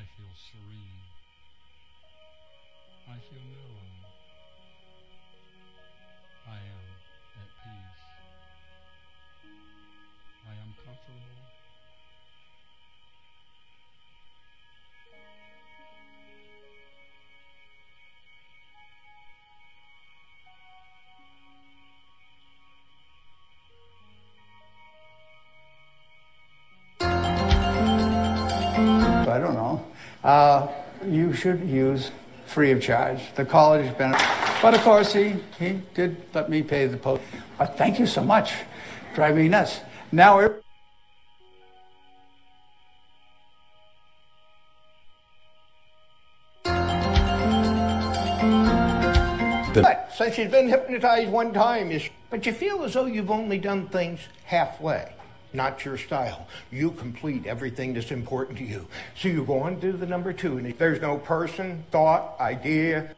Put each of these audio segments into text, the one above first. I feel serene. I feel known. I am at peace. I am comfortable. I don't know. You should use free of charge. The college has been... But of course, he did let me pay the post. But thank you so much. Driving me nuts. Now... So she's been hypnotized one time. But you feel as though you've only done things halfway. Not your style. You complete everything that's important to you. So you go on to the number two, and there's no person, thought, idea.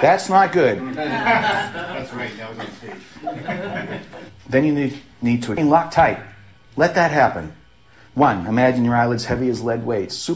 That's not good. That's right, that was on stage. Then you need to lock tight. Let that happen. One, imagine your eyelids heavy as lead weights.